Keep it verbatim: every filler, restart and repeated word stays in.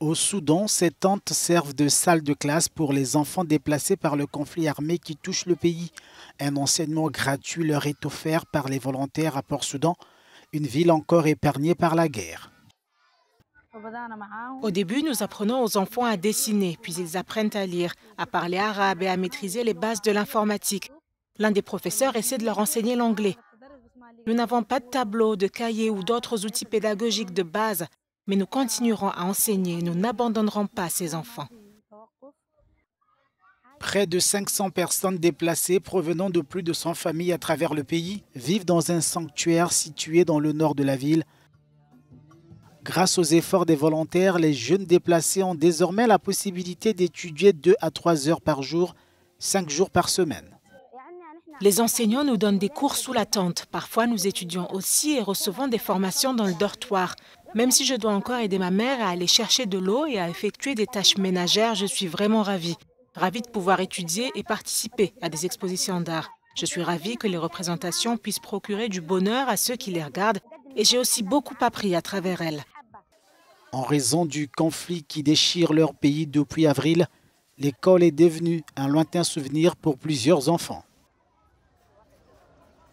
Au Soudan, ces tentes servent de salle de classe pour les enfants déplacés par le conflit armé qui touche le pays. Un enseignement gratuit leur est offert par les volontaires à Port-Soudan, une ville encore épargnée par la guerre. Au début, nous apprenons aux enfants à dessiner, puis ils apprennent à lire, à parler arabe et à maîtriser les bases de l'informatique. L'un des professeurs essaie de leur enseigner l'anglais. Nous n'avons pas de tableau, de cahier ou d'autres outils pédagogiques de base. Mais nous continuerons à enseigner, nous n'abandonnerons pas ces enfants. Près de cinq cents personnes déplacées provenant de plus de cent familles à travers le pays vivent dans un sanctuaire situé dans le nord de la ville. Grâce aux efforts des volontaires, les jeunes déplacés ont désormais la possibilité d'étudier deux à trois heures par jour, cinq jours par semaine. Les enseignants nous donnent des cours sous la tente. Parfois, nous étudions aussi et recevons des formations dans le dortoir. Même si je dois encore aider ma mère à aller chercher de l'eau et à effectuer des tâches ménagères, je suis vraiment ravie. Ravie de pouvoir étudier et participer à des expositions d'art. Je suis ravie que les représentations puissent procurer du bonheur à ceux qui les regardent et j'ai aussi beaucoup appris à travers elles. En raison du conflit qui déchire leur pays depuis avril, l'école est devenue un lointain souvenir pour plusieurs enfants.